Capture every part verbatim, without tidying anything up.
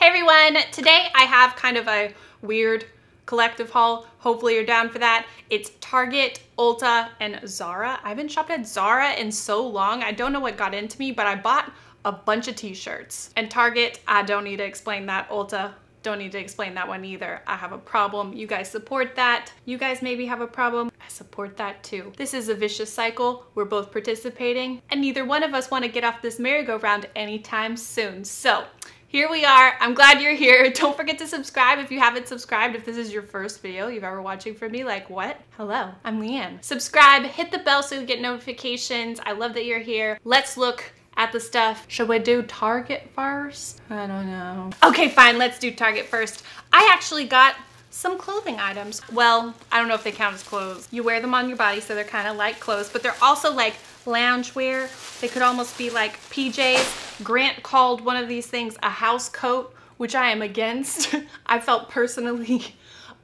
Hey everyone, today I have kind of a weird collective haul. Hopefully you're down for that. It's Target, Ulta, and Zara. I haven't shopped at Zara in so long. I don't know what got into me, but I bought a bunch of t-shirts. And Target, I don't need to explain that. Ulta, don't need to explain that one either. I have a problem. You guys support that. You guys maybe have a problem. I support that too. This is a vicious cycle. We're both participating, and neither one of us want to get off this merry-go-round anytime soon. So here we are. I'm glad you're here. Don't forget to subscribe if you haven't subscribed. If this is your first video you've ever watching from me, like what? Hello, I'm Leanne. Subscribe, hit the bell so you get notifications. I love that you're here. Let's look at the stuff. Should we do Target first? I don't know. Okay, fine, let's do Target first. I actually got some clothing items. Well, I don't know if they count as clothes. You wear them on your body, so they're kind of like clothes, but they're also like loungewear. They could almost be like P Js. Grant called one of these things a house coat, which I am against. I felt personally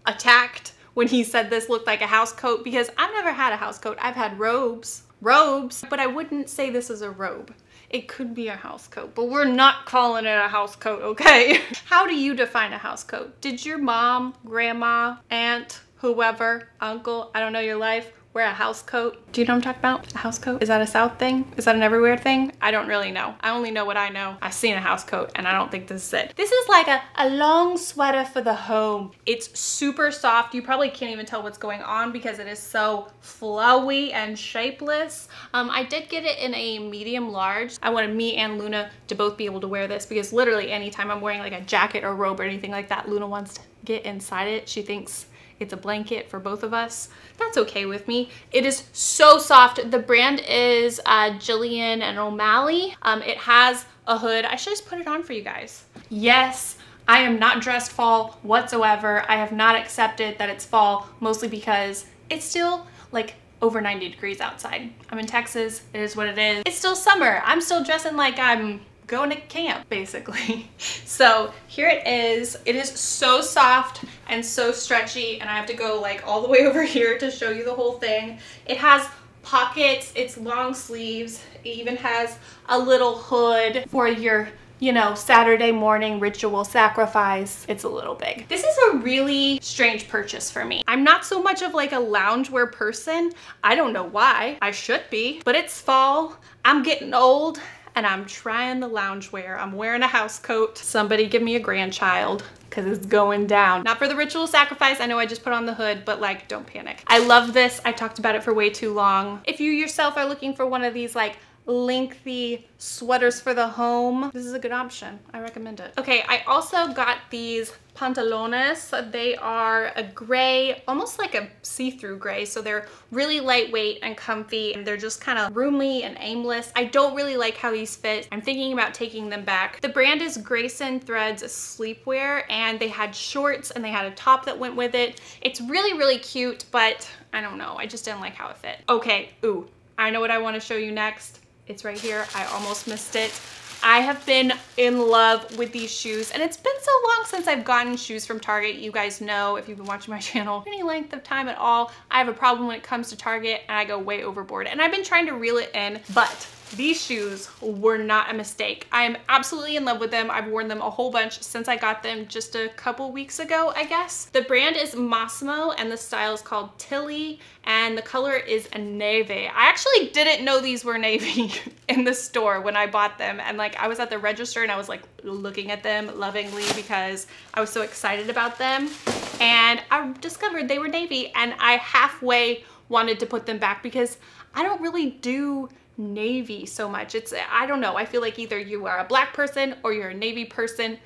attacked when he said this looked like a house coat, because I've never had a house coat. I've had robes, robes, but I wouldn't say this is a robe. It could be a house coat, but we're not calling it a house coat, okay? How do you define a house coat? Did your mom, grandma, aunt, whoever, uncle, I don't know your life, wear a house coat? Do you know what I'm talking about? A house coat? Is that a South thing? Is that an everywhere thing? I don't really know. I only know what I know. I've seen a house coat and I don't think this is it. This is like a, a long sweater for the home. It's super soft. You probably can't even tell what's going on because it is so flowy and shapeless. Um, I did get it in a medium large. I wanted me and Luna to both be able to wear this, because literally anytime I'm wearing like a jacket or robe or anything like that, Luna wants to get inside it. She thinks it's a blanket for both of us. That's okay with me. It is so soft. The brand is uh, Jillian and O'Malley. Um, it has a hood. I should just put it on for you guys. Yes, I am not dressed fall whatsoever. I have not accepted that it's fall, mostly because it's still like over ninety degrees outside. I'm in Texas. It is what it is. It's still summer. I'm still dressing like I'm going to camp, basically. So here it is. It is so soft and so stretchy, and I have to go like all the way over here to show you the whole thing. It has pockets, it's long sleeves, it even has a little hood for your, you know, Saturday morning ritual sacrifice. It's a little big. This is a really strange purchase for me. I'm not so much of like a loungewear person. I don't know why. I should be, but it's fall. I'm getting old, and I'm trying the loungewear. I'm wearing a house coat. Somebody give me a grandchild, because it's going down. Not for the ritual sacrifice. I know I just put on the hood, but like, don't panic. I love this. I talked about it for way too long. If you yourself are looking for one of these like lengthy sweaters for the home, this is a good option. I recommend it. Okay, I also got these pantalones. They are a gray, almost like a see-through gray, so they're really lightweight and comfy, and they're just kind of roomy and aimless. I don't really like how these fit. I'm thinking about taking them back. The brand is Grayson Threads Sleepwear, and they had shorts and they had a top that went with it. It's really, really cute, but I don't know. I just didn't like how it fit. Okay, ooh, I know what I want to show you next. It's right here. I almost missed it. I have been in love with these shoes, and it's been so long since I've gotten shoes from Target. You guys know, if you've been watching my channel any length of time at all, I have a problem when it comes to Target and I go way overboard, and I've been trying to reel it in, but these shoes were not a mistake. I am absolutely in love with them. I've worn them a whole bunch since I got them just a couple weeks ago, I guess. The brand is Mossimo, and the style is called Tilly, and the color is a navy. I actually didn't know these were navy in the store when I bought them, and like I was at the register and I was like looking at them lovingly because I was so excited about them, and I discovered they were navy, and I halfway wanted to put them back because I don't really do navy so much. It's, I don't know, I feel like either you are a black person or you're a navy person,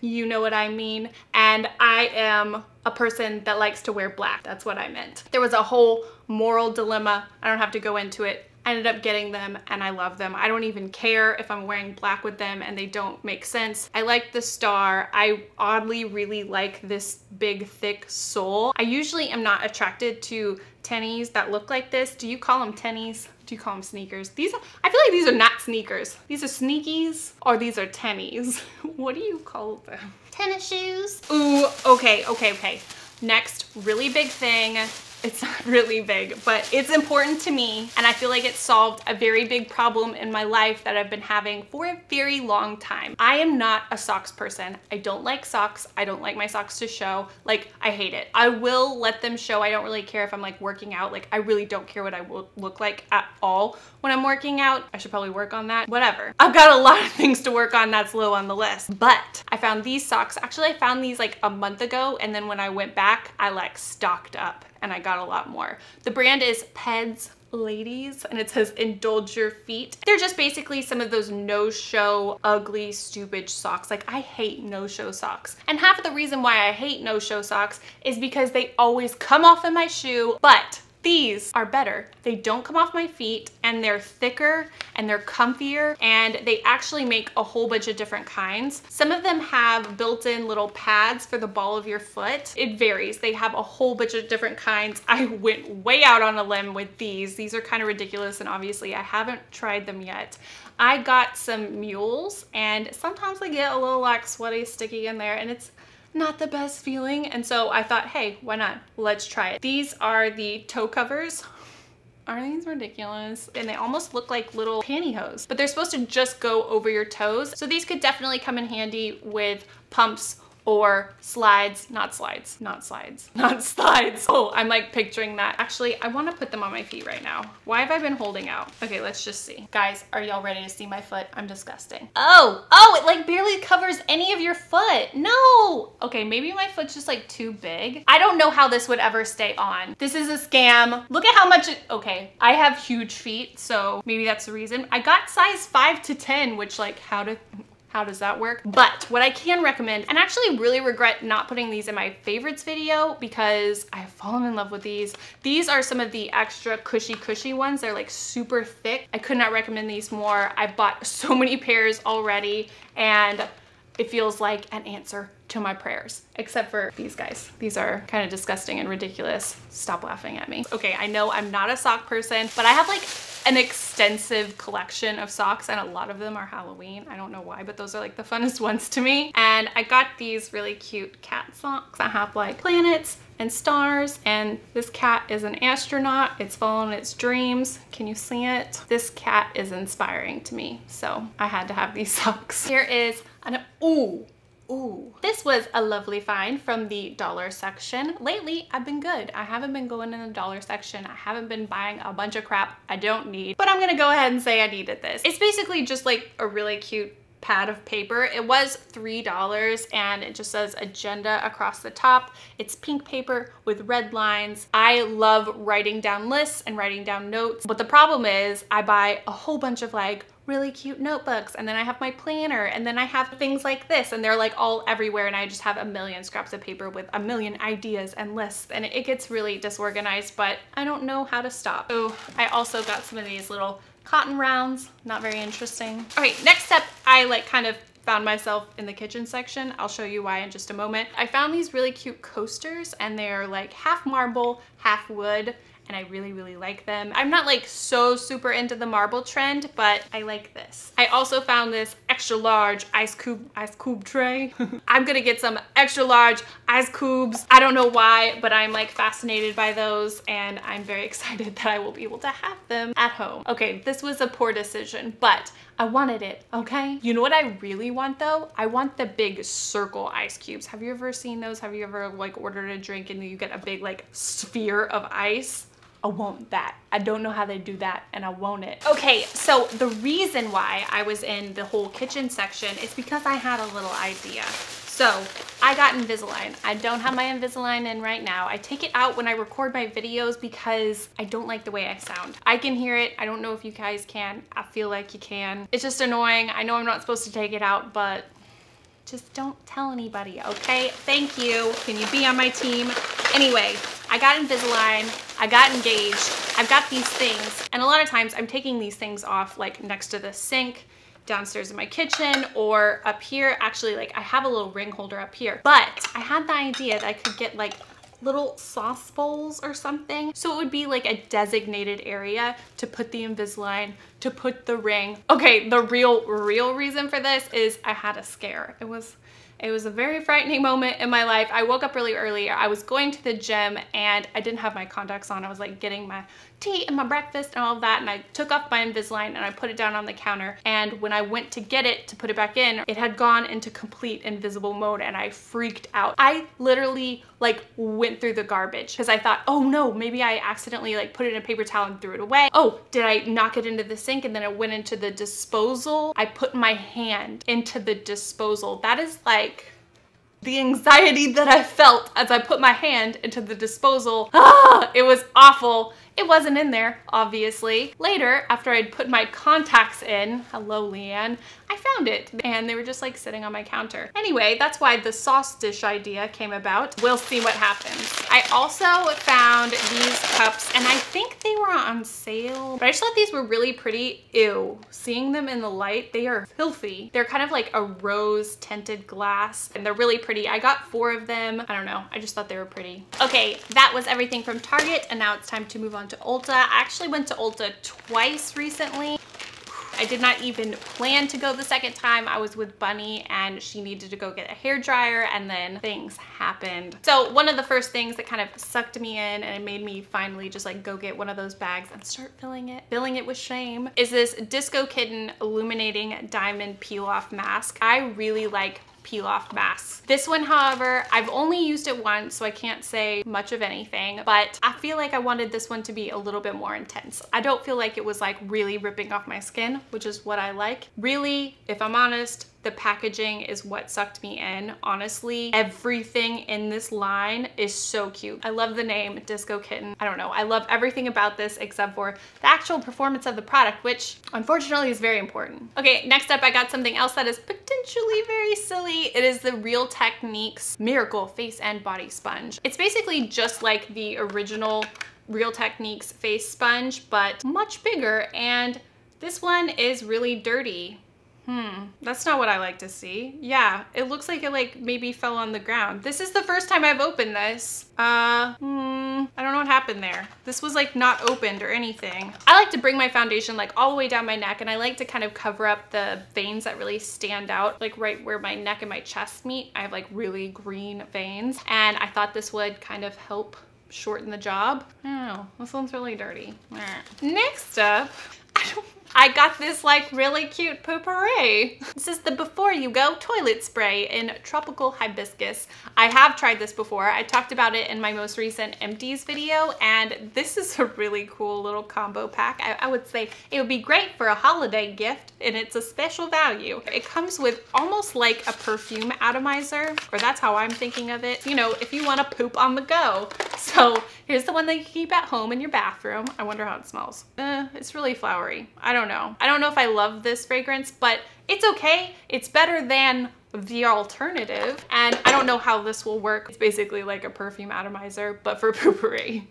you know what I mean, and I am a person that likes to wear black. That's what I meant. There was a whole moral dilemma. I don't have to go into it. I ended up getting them and I love them. I don't even care if I'm wearing black with them and they don't make sense. I like the star. I oddly really like this big thick sole. I usually am not attracted to tennies that look like this. Do you call them tennies? Do you call them sneakers? These are, I feel like these are not sneakers. These are sneakies, or these are tennies. What do you call them? Tennis shoes. Ooh, okay, okay, okay. Next really big thing It's not really big, but it's important to me, and I feel like it solved a very big problem in my life that I've been having for a very long time. I am not a socks person. I don't like socks. I don't like my socks to show. Like, I hate it. I will let them show. I don't really care if I'm like working out. Like, I really don't care what I will look like at all when I'm working out. I should probably work on that. Whatever. I've got a lot of things to work on that's low on the list, but I found these socks. Actually, I found these like a month ago, and then when I went back, I like stocked up and I got a lot more. The brand is Peds Ladies, and it says indulge your feet. They're just basically some of those no-show, ugly, stupid socks. Like, I hate no-show socks. And half of the reason why I hate no-show socks is because they always come off in my shoe, but these are better. They don't come off my feet, and they're thicker and they're comfier, and they actually make a whole bunch of different kinds. Some of them have built-in little pads for the ball of your foot. It varies. They have a whole bunch of different kinds. I went way out on a limb with these. These are kind of ridiculous, and obviously I haven't tried them yet. I got some mules, and sometimes they get a little like sweaty, sticky in there, and it's not the best feeling, and so I thought, hey, why not? Let's try it. These are the toe covers. Aren't these ridiculous? And they almost look like little pantyhose, but they're supposed to just go over your toes. So these could definitely come in handy with pumps or slides, not slides, not slides, not slides. Oh, I'm like picturing that. Actually, I wanna put them on my feet right now. Why have I been holding out? Okay, let's just see. Guys, are y'all ready to see my foot? I'm disgusting. Oh, oh, it like barely covers any of your foot. No. Okay, maybe my foot's just like too big. I don't know how this would ever stay on. This is a scam. Look at how much it, okay. I have huge feet, so maybe that's the reason. I got size five to ten, which like how to, how does that work? But what I can recommend, and I actually really regret not putting these in my favorites video because I've fallen in love with these. These are some of the extra cushy cushy ones. They're like super thick. I could not recommend these more. I bought so many pairs already, and it feels like an answer to my prayers, except for these guys. These are kind of disgusting and ridiculous. Stop laughing at me. Okay, I know I'm not a sock person, but I have like an extensive collection of socks, and a lot of them are Halloween. I don't know why, but those are like the funnest ones to me. And I got these really cute cat socks that have like planets and stars, and this cat is an astronaut. It's following its dreams. Can you see it? This cat is inspiring to me, so I had to have these socks. Here is an, ooh, ooh. This was a lovely find from the dollar section. Lately, I've been good. I haven't been going in the dollar section. I haven't been buying a bunch of crap I don't need, but I'm gonna go ahead and say I needed this. It's basically just like a really cute pad of paper. It was three dollars, and it just says agenda across the top. It's pink paper with red lines. I love writing down lists and writing down notes, but the problem is I buy a whole bunch of like really cute notebooks, and then I have my planner, and then I have things like this, and they're like all everywhere, and I just have a million scraps of paper with a million ideas and lists, and it gets really disorganized, but I don't know how to stop. Oh, I also got some of these little cotton rounds, not very interesting. All right, next up, I like kind of found myself in the kitchen section. I'll show you why in just a moment. I found these really cute coasters, and they're like half marble, half wood, and I really, really like them. I'm not like so super into the marble trend, but I like this. I also found this extra large ice cube, ice cube tray. I'm gonna get some extra large ice cubes. I don't know why, but I'm like fascinated by those, and I'm very excited that I will be able to have them at home. Okay, this was a poor decision, but I wanted it, okay? You know what I really want though? I want the big circle ice cubes. Have you ever seen those? Have you ever like ordered a drink and you get a big like sphere of ice? I want that. I don't know how they do that, and I want it. Okay, so the reason why I was in the whole kitchen section is because I had a little idea. So I got Invisalign. I don't have my Invisalign in right now. I take it out when I record my videos because I don't like the way I sound. I can hear it. I don't know if you guys can. I feel like you can. It's just annoying. I know I'm not supposed to take it out, but just don't tell anybody, okay? Thank you. Can you be on my team? Anyway, I got Invisalign, I got engaged, I've got these things, and a lot of times I'm taking these things off like next to the sink, downstairs in my kitchen, or up here. Actually, like I have a little ring holder up here, but I had the idea that I could get like little sauce bowls or something. So it would be like a designated area to put the Invisalign, to put the ring. Okay, the real, real reason for this is I had a scare. It was It was a very frightening moment in my life. I woke up really early. I was going to the gym and I didn't have my contacts on. I was like getting my tea and my breakfast and all of that, and I took off my Invisalign and I put it down on the counter, and when I went to get it to put it back in, it had gone into complete invisible mode and I freaked out. I literally like went through the garbage because I thought, oh no, maybe I accidentally like put it in a paper towel and threw it away. Oh, did I knock it into the sink and then it went into the disposal? I put my hand into the disposal. That is like the anxiety that I felt as I put my hand into the disposal. Ah, it was awful. It wasn't in there, obviously. Later, after I'd put my contacts in, hello Leanne, I found it and they were just like sitting on my counter. Anyway, that's why the sauce dish idea came about. We'll see what happens. I also found these cups and I think they were on sale, but I just thought these were really pretty. Ew, seeing them in the light, they are filthy. They're kind of like a rose tinted glass and they're really pretty. I got four of them. I don't know, I just thought they were pretty. Okay, that was everything from Target and now it's time to move on to Ulta. I actually went to Ulta twice recently. I did not even plan to go the second time. I was with Bunny and she needed to go get a hairdryer and then things happened. So one of the first things that kind of sucked me in and it made me finally just like go get one of those bags and start filling it, filling it with shame, is this Disco Kitten Illuminating Diamond Peel Off Mask. I really like peel off masks. This one, however, I've only used it once, so I can't say much of anything, but I feel like I wanted this one to be a little bit more intense. I don't feel like it was like really ripping off my skin, which is what I like. Really, if I'm honest, the packaging is what sucked me in. Honestly, everything in this line is so cute. I love the name Disco Kitten. I don't know, I love everything about this except for the actual performance of the product, which unfortunately is very important. Okay, next up I got something else that is potentially very silly. It is the Real Techniques Miracle Face and Body Sponge. It's basically just like the original Real Techniques face sponge, but much bigger, and this one is really dirty. Hmm, that's not what I like to see. Yeah, it looks like it like maybe fell on the ground. This is the first time I've opened this. Uh, hmm, I don't know what happened there. This was like not opened or anything. I like to bring my foundation like all the way down my neck, and I like to kind of cover up the veins that really stand out, like right where my neck and my chest meet. I have like really green veins, and I thought this would kind of help shorten the job. I don't know, this one's really dirty. Next up, I don't I got this like really cute potpourri. This is the Before You Go Toilet Spray in Tropical Hibiscus. I have tried this before. I talked about it in my most recent empties video, and this is a really cool little combo pack. I, I would say it would be great for a holiday gift, and it's a special value. It comes with almost like a perfume atomizer, or that's how I'm thinking of it. You know, if you want to poop on the go. So here's the one that you keep at home in your bathroom. I wonder how it smells. Uh, it's really flowery. I don't know. I don't know if I love this fragrance, but it's okay. It's better than the alternative. And I don't know how this will work. It's basically like a perfume atomizer, but for potpourri.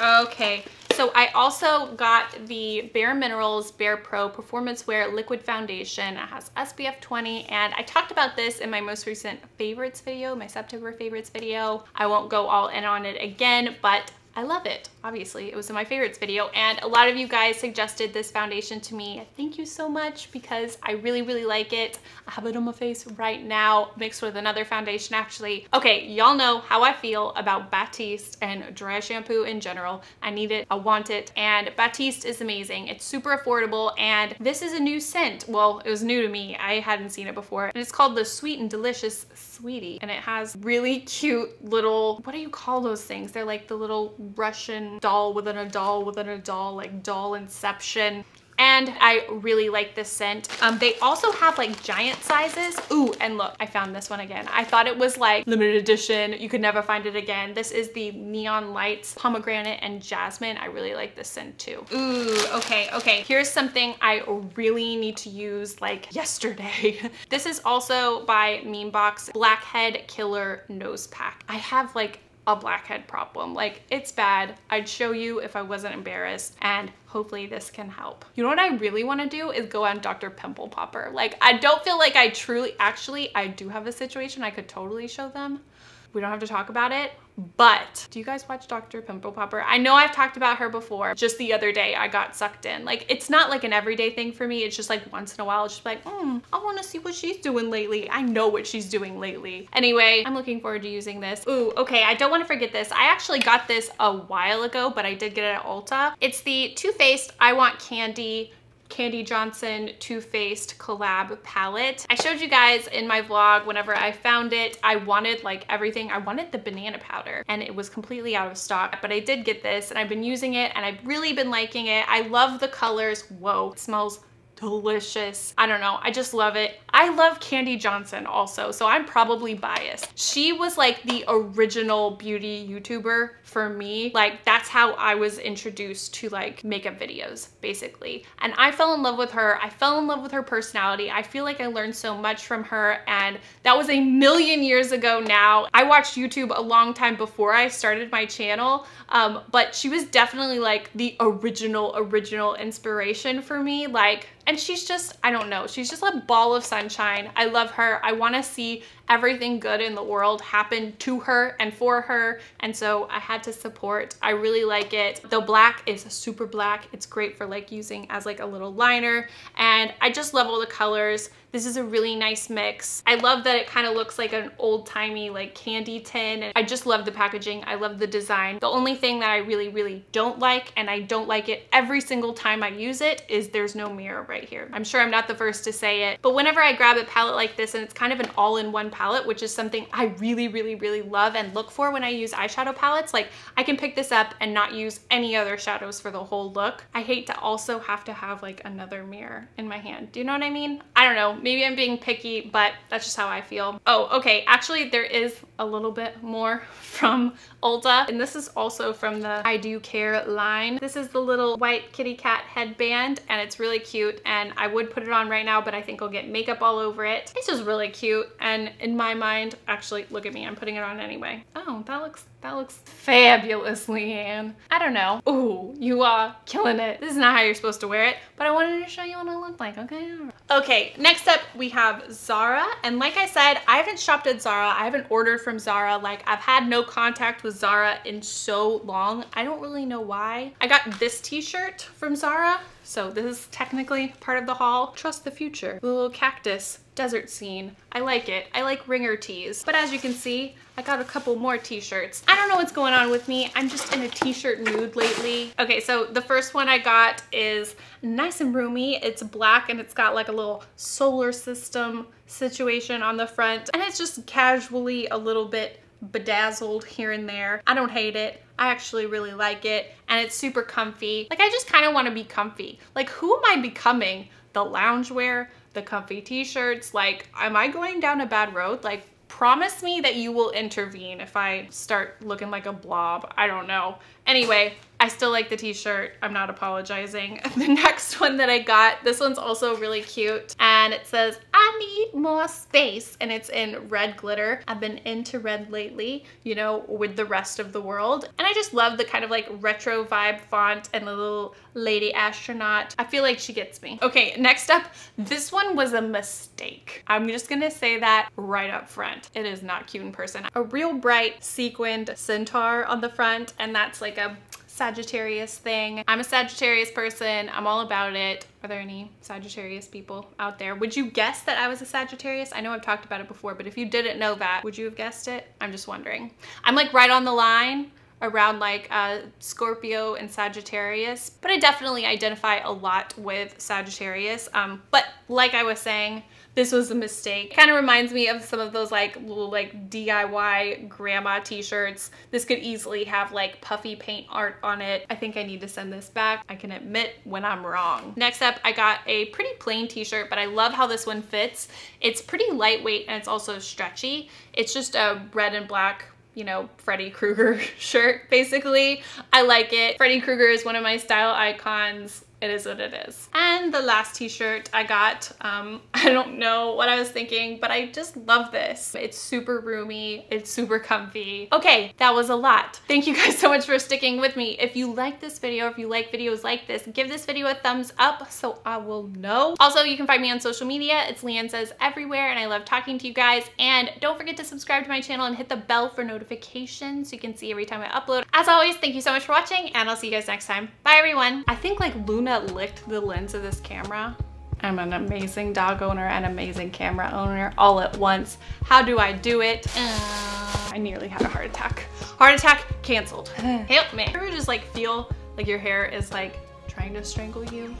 Okay. So I also got the Bare Minerals Bare Pro Performance Wear Liquid Foundation. It has S P F twenty, and I talked about this in my most recent favorites video, my September favorites video. I won't go all in on it again, but I love it. Obviously, it was in my favorites video, and a lot of you guys suggested this foundation to me. Thank you so much, because I really, really like it. I have it on my face right now, mixed with another foundation, actually. Okay, y'all know how I feel about Batiste and dry shampoo in general. I need it, I want it, and Batiste is amazing. It's super affordable, and this is a new scent. Well, it was new to me. I hadn't seen it before, and it's called the Sweet and Delicious Sweetie, and it has really cute little, what do you call those things? They're like the little Russian doll within a doll within a doll, like doll inception. And I really like this scent. Um, they also have like giant sizes. Ooh, and look, I found this one again. I thought it was like limited edition. You could never find it again. This is the Neon Lights Pomegranate and Jasmine. I really like this scent too. Ooh, okay, okay. Here's something I really need to use like yesterday. This is also by Memebox, Blackhead Killer Nose Pack. I have like a blackhead problem. Like, it's bad. I'd show you if I wasn't embarrassed, and hopefully this can help. You know what I really want to do is go on Doctor Pimple Popper. Like, I don't feel like I truly, actually, I do have a situation I could totally show them. We don't have to talk about it, but do you guys watch Doctor Pimple Popper? I know I've talked about her before. Just the other day, I got sucked in. Like, it's not like an everyday thing for me. It's just like once in a while, it's just like, hmm, I wanna see what she's doing lately. I know what she's doing lately. Anyway, I'm looking forward to using this. Ooh, okay, I don't wanna forget this. I actually got this a while ago, but I did get it at Ulta. It's the Too Faced I Want Candy Kandee Johnson Too Faced collab palette. I showed you guys in my vlog whenever I found it, I wanted like everything. I wanted the banana powder and it was completely out of stock, but I did get this and I've been using it and I've really been liking it. I love the colors. Whoa, it smells delicious. I don't know, I just love it. I love Kandee Johnson also, so I'm probably biased. She was like the original beauty YouTuber for me. Like, that's how I was introduced to like makeup videos, basically. And I fell in love with her. I fell in love with her personality. I feel like I learned so much from her, and that was a million years ago now. I watched YouTube a long time before I started my channel, um, but she was definitely like the original, original inspiration for me. Like, and she's just, I don't know, she's just a ball of sunshine. I love her. I want to see everything good in the world happen to her and for her. And so I had to support. I really like it. The black is super black. It's great for like using as like a little liner. And I just love all the colors. This is a really nice mix. I love that it kind of looks like an old timey like candy tin. And I just love the packaging. I love the design. The only thing that I really, really don't like, and I don't like it every single time I use it, is there's no mirror right here. I'm sure I'm not the first to say it, but whenever I grab a palette like this, and it's kind of an all-in-one palette, which is something I really, really, really love and look for when I use eyeshadow palettes. Like, I can pick this up and not use any other shadows for the whole look. I hate to also have to have like another mirror in my hand. Do you know what I mean? I don't know. Maybe I'm being picky, but that's just how I feel. Oh, okay. Actually, there is a little bit more from Ulta, and this is also from the I Dew Care line. This is the little white kitty cat headband, and it's really cute, and I would put it on right now, but I think I'll get makeup all over it. It's just really cute, and in my mind, actually, look at me, I'm putting it on anyway. Oh, that looks That looks fabulous, Leanne. I don't know. Ooh, you are killing it. This is not how you're supposed to wear it, but I wanted to show you what it looked like, okay? Okay, next up we have Zara. And like I said, I haven't shopped at Zara. I haven't ordered from Zara. Like, I've had no contact with Zara in so long. I don't really know why. I got this t-shirt from Zara. So this is technically part of the haul. Trust the future. The little cactus desert scene. I like it. I like ringer tees. But as you can see, I got a couple more t-shirts. I don't know what's going on with me. I'm just in a t-shirt mood lately. Okay, so the first one I got is nice and roomy. It's black and it's got like a little solar system situation on the front. And it's just casually a little bit bedazzled here and there. I don't hate it. I actually really like it, and it's super comfy. Like, I just kind of want to be comfy. Like, who am I becoming? The loungewear, the comfy t-shirts? Like, am I going down a bad road? Like, promise me that you will intervene if I start looking like a blob. I don't know. Anyway, I still like the t-shirt. I'm not apologizing. The next one that I got, this one's also really cute, and it says, I need more space, and it's in red glitter. I've been into red lately, you know, with the rest of the world, and I just love the kind of like retro vibe font and the little lady astronaut. I feel like she gets me. Okay, next up, this one was a mistake. I'm just gonna say that right up front. It is not cute in person. A real bright sequined centaur on the front, and that's like a Sagittarius thing. I'm a Sagittarius person. I'm all about it. Are there any Sagittarius people out there? Would you guess that I was a Sagittarius? I know I've talked about it before, but if you didn't know that, would you have guessed it? I'm just wondering. I'm like right on the line around like uh, Scorpio and Sagittarius, but I definitely identify a lot with Sagittarius. Um, but like I was saying, this was a mistake. Kind of reminds me of some of those like little like D I Y grandma t-shirts. This could easily have like puffy paint art on it. I think I need to send this back. I can admit when I'm wrong. Next up, I got a pretty plain t-shirt, but I love how this one fits. It's pretty lightweight and it's also stretchy. It's just a red and black, you know, Freddy Krueger shirt, basically. I like it. Freddy Krueger is one of my style icons. it is what it is. And the last t-shirt I got, um, I don't know what I was thinking, but I just love this. It's super roomy, it's super comfy. Okay, that was a lot. Thank you guys so much for sticking with me. If you like this video, if you like videos like this, give this video a thumbs up so I will know. Also, you can find me on social media. It's Leanne Says everywhere, and I love talking to you guys. And don't forget to subscribe to my channel and hit the bell for notifications so you can see every time I upload. As always, thank you so much for watching, and I'll see you guys next time. Bye, everyone. I think like Luna licked the lens of this camera. I'm an amazing dog owner and amazing camera owner all at once. How do I do it? Uh, I nearly had a heart attack. Heart attack canceled. Help me. You ever just like feel like your hair is like trying to strangle you?